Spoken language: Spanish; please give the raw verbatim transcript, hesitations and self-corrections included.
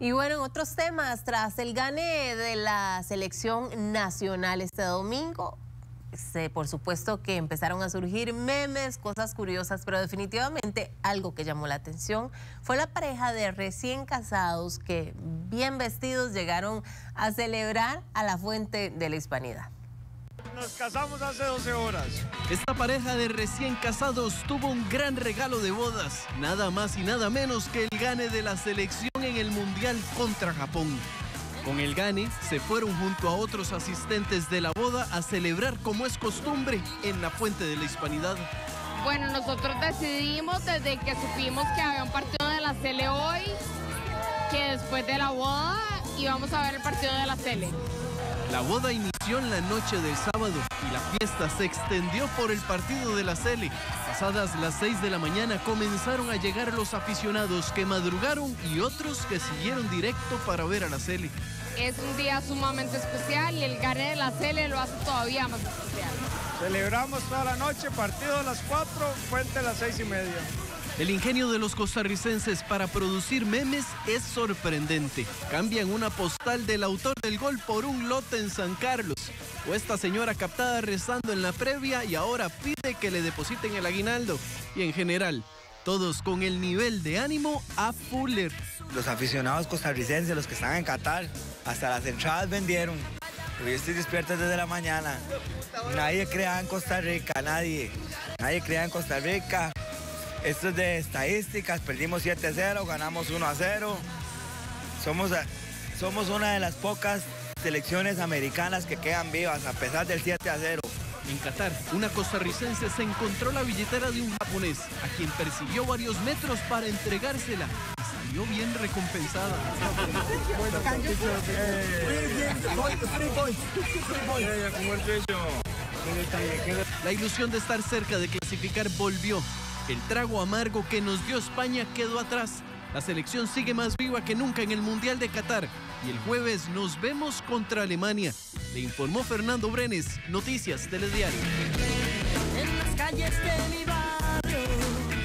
Y bueno, en otros temas, tras el gane de la selección nacional este domingo, se, por supuesto que empezaron a surgir memes, cosas curiosas, pero definitivamente algo que llamó la atención fue la pareja de recién casados que, bien vestidos, llegaron a celebrar a la Fuente de la Hispanidad. Nos casamos hace doce horas. Esta pareja de recién casados tuvo un gran regalo de bodas, nada más y nada menos que el gane de la selección en el Mundial contra Japón. Con el gane se fueron junto a otros asistentes de la boda a celebrar como es costumbre en la Fuente de la Hispanidad. Bueno, nosotros decidimos desde que supimos que había un partido de la Sele hoy, que después de la boda íbamos a ver el partido de la Sele. La boda inició en la noche del sábado y la fiesta se extendió por el partido de la Sele. Pasadas las seis de la mañana comenzaron a llegar los aficionados que madrugaron y otros que siguieron directo para ver a la Sele. Es un día sumamente especial y el gane de la Sele lo hace todavía más especial. Celebramos toda la noche, partido a las cuatro, Fuente a las seis y media. El ingenio de los costarricenses para producir memes es sorprendente. Cambian una postal del autor del gol por un lote en San Carlos. O esta señora captada rezando en la previa y ahora pide que le depositen el aguinaldo. Y en general, todos con el nivel de ánimo a fuller. Los aficionados costarricenses, los que están en Qatar, hasta las entradas vendieron. Pero yo estoy despierto desde la mañana. Nadie crea en Costa Rica, nadie. Nadie crea en Costa Rica. Esto es de estadísticas, perdimos siete a cero, ganamos uno a cero. Somos, somos una de las pocas selecciones americanas que quedan vivas a pesar del siete a cero. En Qatar, una costarricense se encontró la billetera de un japonés, a quien persiguió varios metros para entregársela. Y salió bien recompensada. La ilusión de estar cerca de clasificar volvió. El trago amargo que nos dio España quedó atrás. La selección sigue más viva que nunca en el Mundial de Qatar. Y el jueves nos vemos contra Alemania. Le informó Fernando Brenes, Noticias Telediario. En las calles de mi barrio.